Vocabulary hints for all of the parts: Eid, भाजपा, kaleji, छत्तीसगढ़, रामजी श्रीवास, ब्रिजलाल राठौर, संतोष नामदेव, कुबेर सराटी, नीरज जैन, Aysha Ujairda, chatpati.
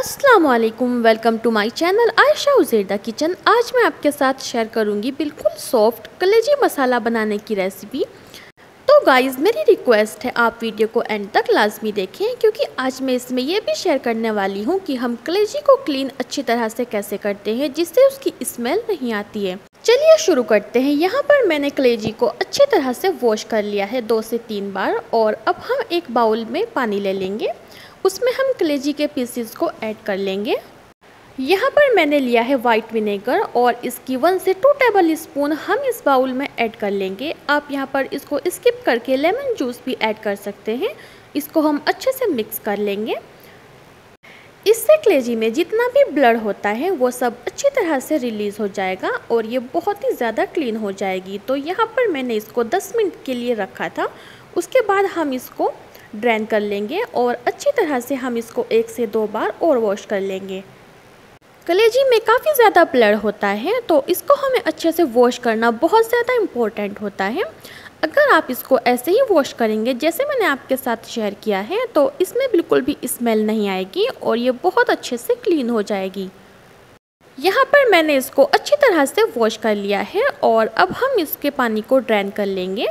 अस्सलामुअलैकुम, welcome to my channel Ayesha उजैरदा kitchen. आज मैं आपके साथ शेयर करूंगी बिल्कुल सॉफ्ट कलेजी मसाला बनाने की रेसिपी। तो गाइज़, मेरी रिक्वेस्ट है आप वीडियो को एंड तक लाजमी देखें, क्योंकि आज मैं इसमें यह भी शेयर करने वाली हूं कि हम कलेजी को क्लीन अच्छी तरह से कैसे करते हैं जिससे उसकी स्मेल नहीं आती है। चलिए शुरू करते हैं। यहाँ पर मैंने कलेजी को अच्छी तरह से वॉश कर लिया है 2 से 3 बार, और अब हम एक बाउल में पानी ले लेंगे। उसमें हम कलेजी के पीसेस को ऐड कर लेंगे। यहाँ पर मैंने लिया है वाइट विनेगर और इसकी 1 से 2 टेबल स्पून हम इस बाउल में ऐड कर लेंगे। आप यहाँ पर इसको स्किप करके लेमन जूस भी ऐड कर सकते हैं। इसको हम अच्छे से मिक्स कर लेंगे। इससे कलेजी में जितना भी ब्लड होता है वो सब अच्छी तरह से रिलीज़ हो जाएगा और ये बहुत ही ज़्यादा क्लीन हो जाएगी। तो यहाँ पर मैंने इसको 10 मिनट के लिए रखा था। उसके बाद हम इसको ड्रेन कर लेंगे और अच्छी तरह से हम इसको 1 से 2 बार और वॉश कर लेंगे। कलेजी में काफ़ी ज़्यादा ब्लड होता है, तो इसको हमें अच्छे से वॉश करना बहुत ज़्यादा इम्पोर्टेंट होता है। अगर आप इसको ऐसे ही वॉश करेंगे जैसे मैंने आपके साथ शेयर किया है, तो इसमें बिल्कुल भी स्मेल नहीं आएगी और ये बहुत अच्छे से क्लीन हो जाएगी। यहाँ पर मैंने इसको अच्छी तरह से वॉश कर लिया है और अब हम इसके पानी को ड्रेन कर लेंगे।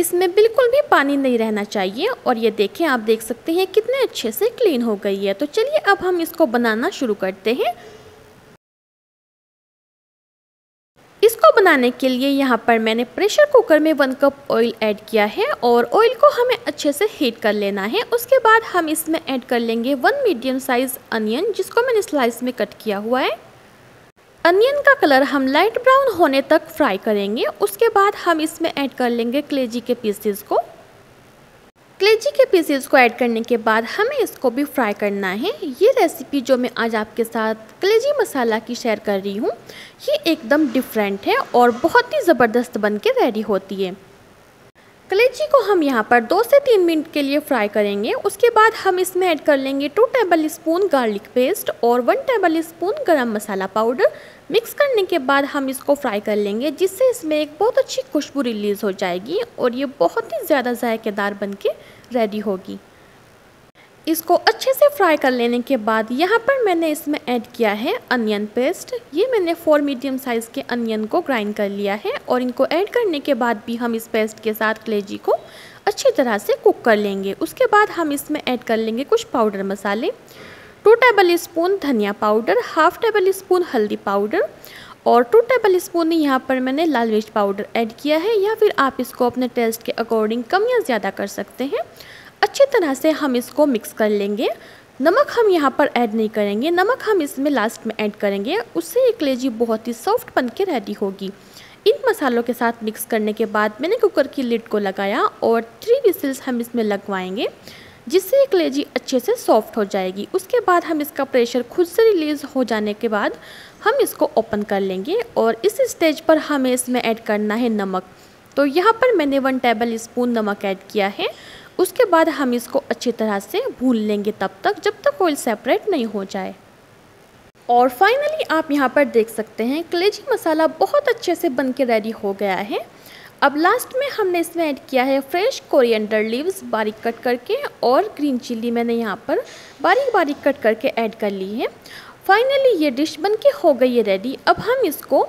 इसमें बिल्कुल भी पानी नहीं रहना चाहिए और ये देखें, आप देख सकते हैं कितने अच्छे से क्लीन हो गई है। तो चलिए अब हम इसको बनाना शुरू करते हैं। इसको बनाने के लिए यहाँ पर मैंने प्रेशर कुकर में 1 कप ऑयल ऐड किया है और ऑयल को हमें अच्छे से हीट कर लेना है। उसके बाद हम इसमें ऐड कर लेंगे 1 मीडियम साइज़ अनियन, जिसको मैंने स्लाइस में कट किया हुआ है। अनियन का कलर हम लाइट ब्राउन होने तक फ्राई करेंगे। उसके बाद हम इसमें ऐड कर लेंगे कलेजी के पीसेस को। कलेजी के पीसेस को ऐड करने के बाद हमें इसको भी फ्राई करना है। ये रेसिपी जो मैं आज आपके साथ कलेजी मसाला की शेयर कर रही हूँ, ये एकदम डिफरेंट है और बहुत ही ज़बरदस्त बन के रेडी होती है। कलेजी को हम यहाँ पर 2 से 3 मिनट के लिए फ्राई करेंगे। उसके बाद हम इसमें ऐड कर लेंगे 2 टेबलस्पून गार्लिक पेस्ट और 1 टेबलस्पून गरम मसाला पाउडर। मिक्स करने के बाद हम इसको फ्राई कर लेंगे, जिससे इसमें एक बहुत अच्छी खुशबू रिलीज़ हो जाएगी और ये बहुत ही ज़्यादा जायकेदार बनके रेडी होगी। इसको अच्छे से फ्राई कर लेने के बाद यहाँ पर मैंने इसमें ऐड किया है अनियन पेस्ट। ये मैंने 4 मीडियम साइज़ के अनियन को ग्राइंड कर लिया है और इनको ऐड करने के बाद भी हम इस पेस्ट के साथ कलेजी को अच्छी तरह से कुक कर लेंगे। उसके बाद हम इसमें ऐड कर लेंगे कुछ पाउडर मसाले। 2 टेबलस्पून धनिया पाउडर, हाफ़ टेबलस्पून हल्दी पाउडर और 2 टेबलस्पून यहाँ पर मैंने लाल मिर्च पाउडर ऐड किया है, या फिर आप इसको अपने टेस्ट के अकॉर्डिंग कम या ज़्यादा कर सकते हैं। अच्छी तरह से हम इसको मिक्स कर लेंगे। नमक हम यहाँ पर ऐड नहीं करेंगे, नमक हम इसमें लास्ट में ऐड करेंगे। उससे ये कलेजी बहुत ही सॉफ्ट बन के रेडी होगी। इन मसालों के साथ मिक्स करने के बाद मैंने कुकर की लिड को लगाया और 3 विसिल्स हम इसमें लगवाएंगे, जिससे ये कलेजी अच्छे से सॉफ्ट हो जाएगी। उसके बाद हम इसका प्रेशर खुद से रिलीज़ हो जाने के बाद हम इसको ओपन कर लेंगे और इस स्टेज पर हमें इसमें ऐड करना है नमक। तो यहाँ पर मैंने 1 टेबलस्पून नमक ऐड किया है। उसके बाद हम इसको अच्छी तरह से भून लेंगे तब तक जब तक ऑयल सेपरेट नहीं हो जाए। और फाइनली आप यहाँ पर देख सकते हैं कलेजी मसाला बहुत अच्छे से बन के रेडी हो गया है। अब लास्ट में हमने इसमें ऐड किया है फ्रेश कोरिएंडर लीव्स बारीक कट करके, और ग्रीन चिली मैंने यहाँ पर बारीक बारीक कट करके ऐड कर ली है। फाइनली ये डिश बन के हो गई है रेडी। अब हम इसको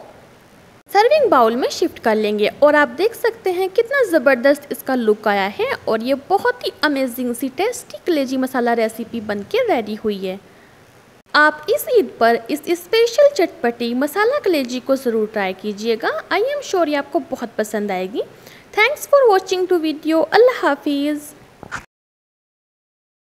सर्विंग बाउल में शिफ्ट कर लेंगे और आप देख सकते हैं कितना ज़बरदस्त इसका लुक आया है और ये बहुत ही अमेजिंग सी टेस्टी कलेजी मसाला रेसिपी बनके रेडी हुई है। आप इस ईद पर इस स्पेशल चटपटी मसाला कलेजी को ज़रूर ट्राई कीजिएगा। आई एम श्योर ये आपको बहुत पसंद आएगी। Thanks for watching to video. अल्लाह हाफिज़।